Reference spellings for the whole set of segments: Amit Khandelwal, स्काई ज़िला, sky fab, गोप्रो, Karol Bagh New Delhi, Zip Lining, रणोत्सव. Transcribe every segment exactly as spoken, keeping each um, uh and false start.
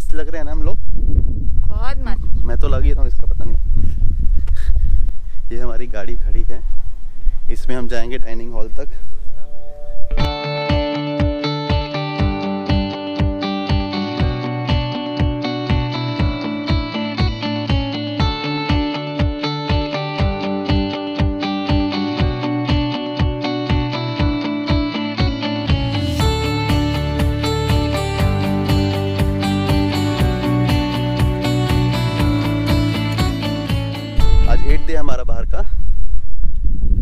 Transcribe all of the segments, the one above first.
मस्त लग रहे हैं ना हम लोग, बहुत मस्त। मैं तो लग ही रहा हूँ इसका पता नहीं। ये हमारी गाड़ी खड़ी है, इसमें हम जाएंगे डाइनिंग हॉल तक। हमारा बाहर का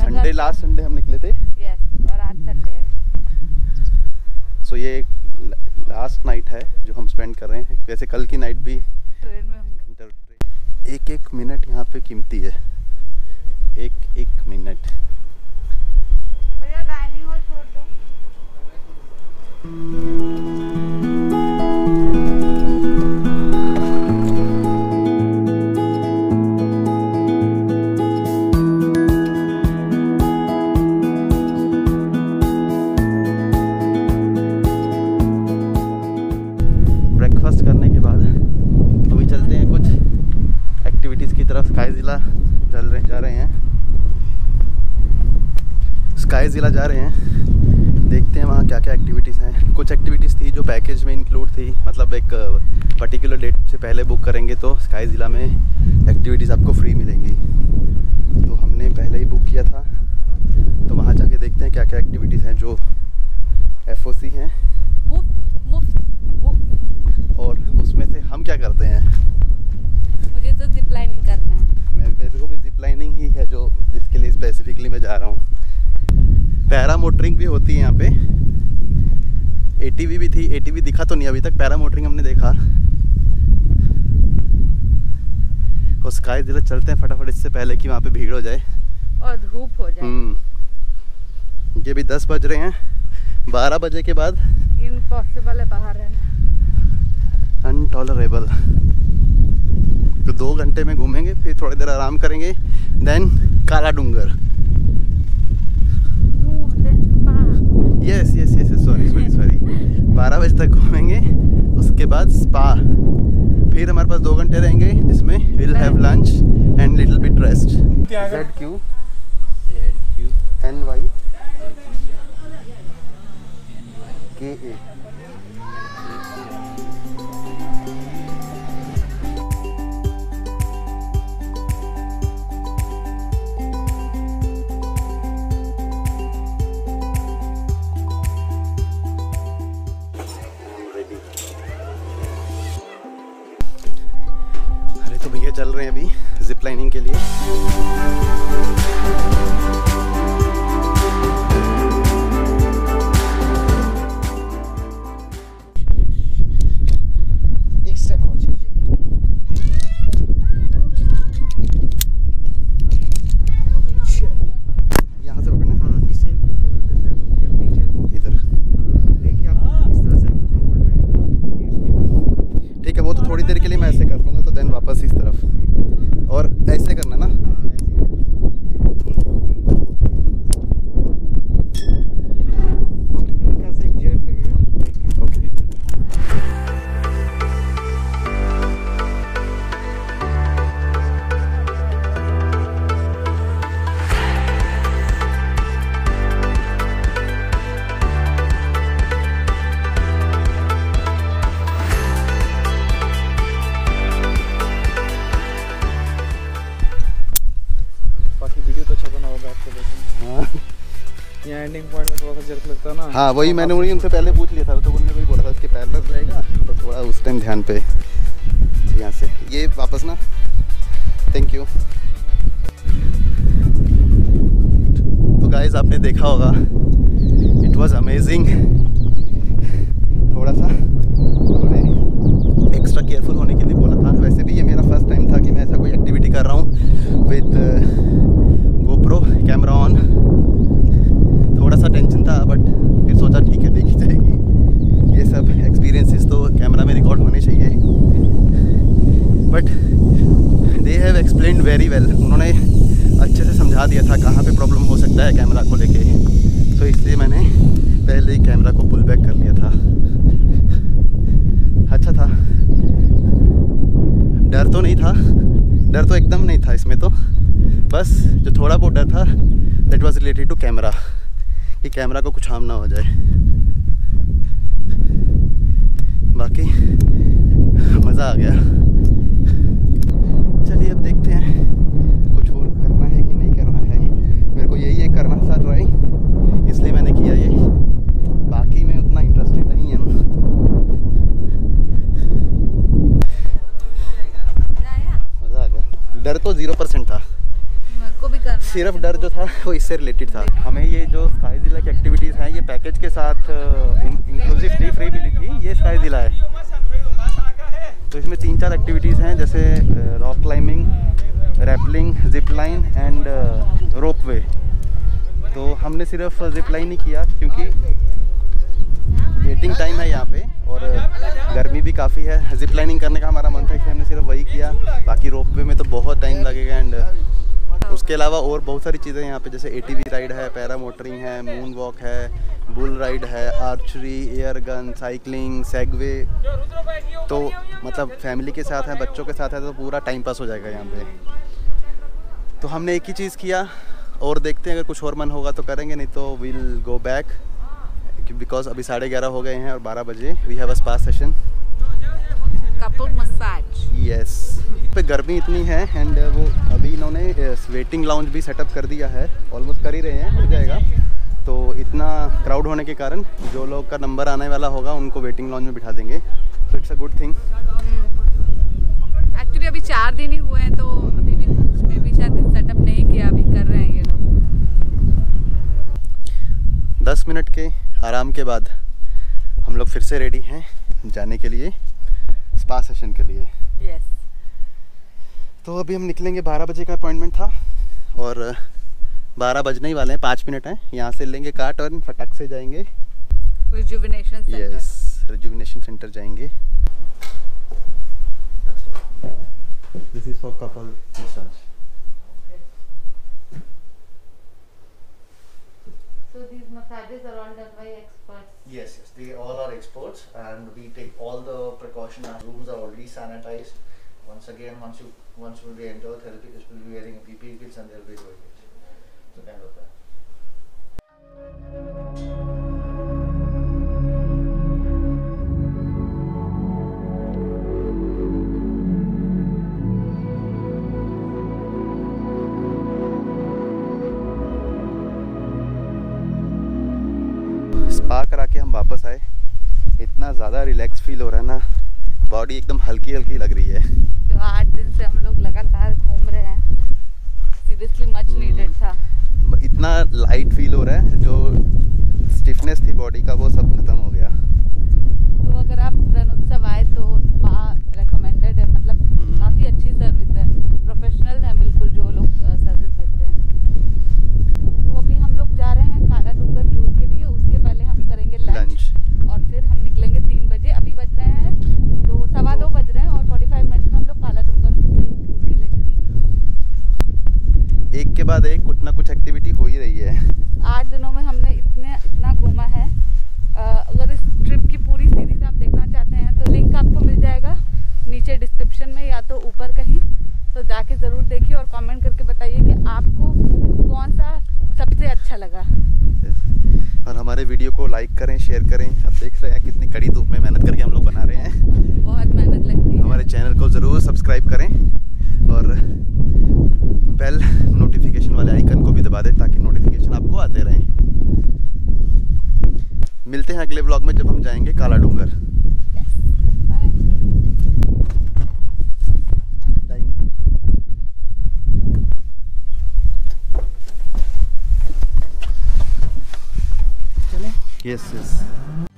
संडे, लास्ट संडे हम निकले थे। यस, और आज संडे है। सो ये लास्ट नाइट है जो हम स्पेंड कर रहे हैं। वैसे कल की नाइट भी ट्रेन में होंगे। एक एक मिनट यहाँ पे कीमती है, एक एक मिनट। भैया डाइनिंग हॉल छोड़ दो। स्काई ज़िला जा रहे हैं, देखते हैं वहाँ क्या क्या एक्टिविटीज़ हैं। कुछ एक्टिविटीज़ थी जो पैकेज में इंक्लूड थी, मतलब एक पर्टिकुलर डेट से पहले बुक करेंगे तो स्काई ज़िला में एक्टिविटीज़ आपको फ्री मिलेंगी। तो हमने पहले ही बुक किया था, तो वहाँ जाके देखते हैं क्या क्या एक्टिविटीज़ हैं जो एफ ओ सी हैं। और उसमें से हम क्या करते हैं, मुझे तो जिप लाइनिंग करना है। मैं मेरे को भी जिप लाइनिंग ही है जो जिसके लिए स्पेसिफिकली मैं जा रहा हूँ। पैरा मोटरिंग भी होती है यहाँ पे, ए टी वी भी थी। ए टी वी दिखा तो नहीं अभी तक, पैरा मोटरिंग हमने देखा। और स्काई ज़िला चलते हैं फटाफट, इससे पहले कि वहाँ पे भीड़ हो जाए और धूप हो जाए। ये भी दस बज रहे हैं, बारह बजे के बाद इम्पॉसिबल है बाहर रहना, अनटॉलरेबल। तो दो घंटे में घूमेंगे, फिर थोड़ी देर आराम करेंगे, then Kala Dungar. Yes yes yes sorry sorry sorry बारह बजे तक घूमेंगे, उसके बाद स्पा। फिर हमारे पास दो घंटे रहेंगे जिसमें will have lunch and little bit rest. Z Q N Y के ए चल रहे हैं अभी जिप लाइनिंग के लिए। एक स्टेप हो यहाँ से पकड़ना। हाँ, इस इधर देखिए आप, इस तरह से। ठीक है, वो तो थोड़ी देर के लिए मैं ऐसे कर लूँगा, तो देन वापस इस तरफ। और ऐसे करना ना, एंडिंग पॉइंट में थोड़ा सा जर्क लगता है ना। हाँ, वही मैंने उन्हीं उनसे पहले पूछ लिया था, तो उन्होंने वही बोला था इसके पैरेलल रहेगा, तो थोड़ा उस टाइम ध्यान पे। यहाँ से ये वापस ना, थैंक यू। तो गाइस आपने देखा होगा, इट वाज अमेजिंग। थोड़ा सा उन्होंने एक्स्ट्रा केयरफुल होने के लिए बोला था। वैसे भी ये मेरा फर्स्ट टाइम था कि मैं ऐसा कोई एक्टिविटी कर रहा हूँ विद गोप्रो कैमरा ऑन। थोड़ा सा टेंशन था, बट फिर सोचा ठीक है, देखी जाएगी। ये सब एक्सपीरियंसेस तो कैमरा में रिकॉर्ड होने चाहिए। But they have explained very well, उन्होंने अच्छे से समझा दिया था कहाँ पे प्रॉब्लम हो सकता है कैमरा को लेके। सो इसलिए मैंने पहले ही कैमरा को पुल बैक कर लिया था। अच्छा था, डर तो नहीं था, डर तो एकदम नहीं था इसमें, तो बस जो थोड़ा बहुत डर था that was related to camera, कि कैमरा को कुछ हार्म ना हो जाए। बाकी मज़ा आ गया। चलिए अब देखते हैं कुछ और करना है कि नहीं करना है। मेरे को यही एक करना था ड्राइंग, इसलिए मैंने किया यही, बाकी मैं उतना इंटरेस्टेड नहीं हूँ। मज़ा आ गया। डर तो जीरो परसेंट था, सिर्फ डर जो था वो इससे रिलेटेड था। हमें ये जो स्काई जिला की एक्टिविटीज़ हैं ये पैकेज के साथ इंक्लूसिव टी फ्री मिली थी। ये स्काई जिला है तो इसमें तीन चार एक्टिविटीज़ हैं, जैसे rock climbing, rappelling, zip line and rope way. तो हमने सिर्फ जिप लाइन ही किया क्योंकि वेटिंग टाइम है यहाँ पे और गर्मी भी काफ़ी है। जिप लाइनिंग करने का हमारा मन था इसलिए हमने सिर्फ वही किया, बाकी रोप वे में तो बहुत टाइम लगेगा। एंड उसके अलावा और बहुत सारी चीज़ें यहाँ पे, जैसे एटीवी राइड है, पैरा मोटरिंग है, मून वॉक है, बुल राइड है, archery, air gun, cycling, segue. तो मतलब फैमिली के साथ है, बच्चों के साथ है, तो पूरा टाइम पास हो जाएगा यहाँ पे। तो हमने एक ही चीज़ किया और देखते हैं अगर कुछ और मन होगा तो करेंगे, नहीं तो वील गो बैक, बिकॉज अभी साढ़े ग्यारह हो गए हैं और बारह बजे we have a spa session, couple massage. Yes, पे गर्मी इतनी है एंड वो अभी इन्होंने वेटिंग लाउंज भी सेटअप कर दिया है, ऑलमोस्ट कर ही रहे हैं, हो जाएगा। तो इतना क्राउड होने के कारण जो लोग का नंबर आने वाला होगा उनको वेटिंग लाउंज में बिठा देंगे, so it's a good thing. Actually अभी चार दिन ही हुए हैं तो अभी भी उसमें भी शायद सेटअप नहीं किया, अभी कर रहे हैं ये लोग। दस मिनट के आराम के बाद हम लोग फिर से रेडी हैं जाने के लिए, स्पा सेशन के लिए। Yes yes. तो अभी हम निकलेंगे, बारह बजे का अपॉइंटमेंट था और बारह बजने ही वाले हैं, पाँच मिनट हैं। यहाँ से लेंगे काट और फटाक से जाएंगे rejuvenation centre. Yes, rejuvenation centre जाएंगे। This is for couple massage. So these massages are all done by experts. Yes, yes, they all are experts and we take all the precautions. Our rooms are already sanitized. Once again, once you once will be enter therapy, this will be wearing a P P E kits and they'll be doing it. So kind of that. Spa करा के हम वापस आए, इतना ज़्यादा relax feel हो रहा है ना, बॉडी एकदम हल्की हल्की लग रही है। तो आठ दिन से हम लोग लगातार घूम रहे हैं, सीरियसली मच नीडेड था। इतना लाइट फील हो रहा है, जो स्टिफनेस थी बॉडी का वो सब खत्म हो गया। तो अगर आप रणोत्सव आए तो स्पा रेकमेंडेड है, मतलब काफ़ी अच्छी सर्विस है, प्रोफेशनल है बिल्कुल जो लोग सर्विस देते हैं। तो अभी हम लोग जा रहे हैं काला डूंगर टूर के लिए, उसके पहले हम करेंगे लंच और फिर हम निकलेंगे तीन बजे। अभी बज रहे हैं दो, सवा दो बज रहे हैं और पैंतालीस मिनट में हम लोग काला डूंगर टूर के लिए निकलेंगे। एक के बाद एक कुछ ना कुछ एक्टिविटी हो ही रही है। आठ दिनों में हमने इतने इतना घूमा है। अगर इस ट्रिप की पूरी सीरीज आप देखना चाहते हैं तो लिंक आपको मिल जाएगा नीचे डिस्क्रिप्शन में या तो ऊपर कहीं, तो जाके ज़रूर देखिए और कमेंट करके बताइए कि आपको कौन सा सबसे अच्छा लगा। और हमारे वीडियो को लाइक करें, शेयर करें। आप देख रहे हैं कितनी कड़ी धूप में मेहनत करके हम लोग बना रहे हैं, बहुत मेहनत लगती है। हमारे चैनल को ज़रूर सब्सक्राइब करें और बेल नोटिफिकेशन वाले आइकन को भी दबा दें ताकि नोटिफिकेशन आपको आते रहें। मिलते हैं अगले व्लॉग में जब हम जाएंगे काला डूंगर। Yes, yes.